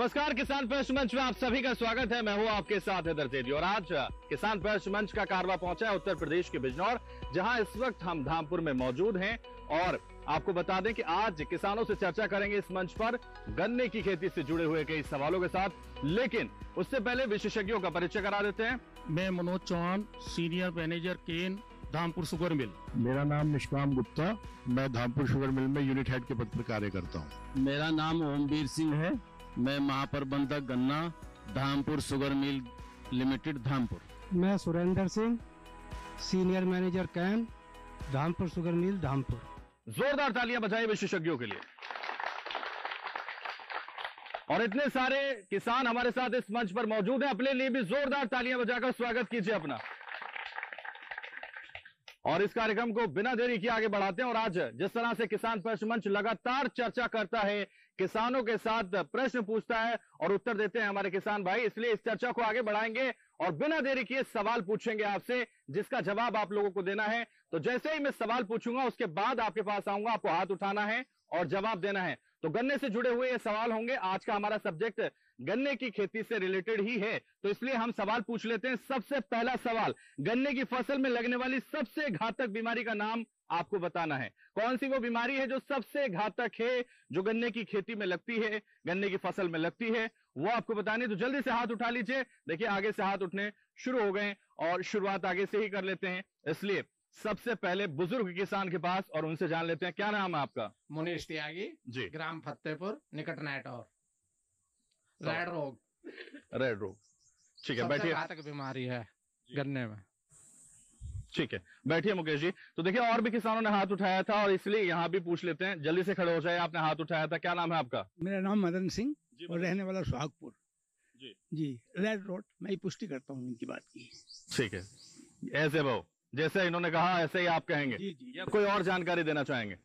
नमस्कार, किसान प्रश्न मंच में आप सभी का स्वागत है। मैं हूं आपके साथ हैदर तेजी। और आज किसान प्रश्न मंच का कारवा पहुंचा है उत्तर प्रदेश के बिजनौर, जहां इस वक्त हम धामपुर में मौजूद हैं। और आपको बता दें कि आज किसानों से चर्चा करेंगे इस मंच पर गन्ने की खेती से जुड़े हुए कई सवालों के साथ, लेकिन उससे पहले विशेषज्ञों का परिचय करा देते हैं। मैं Manoj Chauhan, senior manager cane, Dhampur sugar mill. मेरा नाम निष्काम गुप्ता, मैं धामपुर शुगर मिल में यूनिट हेड के पद पर कार्य करता हूँ। मेरा नाम ओमवीर सिंह है, मैं महाप्रबंधक गन्ना Dhampur sugar mill limited Dhampur. मैं Surender Singh, senior manager cane, Dhampur sugar mill Dhampur. जोरदार तालियां बजाएं विशेषज्ञों के लिए। और इतने सारे किसान हमारे साथ इस मंच पर मौजूद हैं, अपने लिए भी जोरदार तालियां बजाकर स्वागत कीजिए अपना। और इस कार्यक्रम को बिना देरी किए आगे बढ़ाते हैं। और आज जिस तरह से किसान प्रश्न मंच लगातार चर्चा करता है, किसानों के साथ प्रश्न पूछता है और उत्तर देते हैं हमारे किसान भाई, इसलिए इस चर्चा को आगे बढ़ाएंगे और बिना देरी किए सवाल पूछेंगे आपसे, जिसका जवाब आप लोगों को देना है। तो जैसे ही मैं सवाल पूछूंगा उसके बाद आपके पास आऊंगा, आपको हाथ उठाना है और जवाब देना है। तो गन्ने से जुड़े हुए ये सवाल होंगे। आज का हमारा सब्जेक्ट गन्ने की खेती से रिलेटेड ही है, तो इसलिए हम सवाल पूछ लेते हैं। सबसे पहला सवाल, गन्ने की फसल में लगने वाली सबसे घातक बीमारी का नाम आपको बताना है। कौन सी वो बीमारी है जो सबसे घातक है, जो गन्ने की खेती में लगती है, गन्ने की फसल में लगती है, वो आपको बतानी है। तो जल्दी से हाथ उठा लीजिए। देखिए आगे से हाथ उठने शुरू हो गए और शुरुआत आगे से ही कर लेते हैं। इसलिए सबसे पहले बुजुर्ग किसान के पास और उनसे जान लेते हैं। क्या नाम है आपका? मुनीश त्यागी जी, ग्राम फतेहपुर, निकट नाटौर। रेड रोग। रेड रोग, ठीक है, बैठिए। घातक बीमारी है गन्ने में, ठीक है, बैठिए मुकेश जी। तो देखिए और भी किसानों ने हाथ उठाया था और इसलिए यहाँ भी पूछ लेते हैं। जल्दी से खड़े हो जाए, आपने हाथ उठाया था। क्या नाम है आपका? मेरा नाम मदन सिंह और रहने वाला सुहागपुर जी, रेड रोट। मैं पुष्टि करता हूँ इनकी बात की, ठीक है। ऐसे भाव जैसे इन्होंने कहा ऐसे ही आप कहेंगे जी जी। या कोई और जानकारी देना चाहेंगे?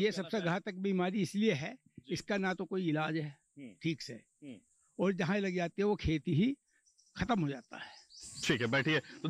ये सबसे घातक बीमारी इसलिए है, इसका ना तो कोई इलाज है ठीक से, और जहाँ लग जाती है वो खेती ही खत्म हो जाता है। ठीक है, बैठिए। तो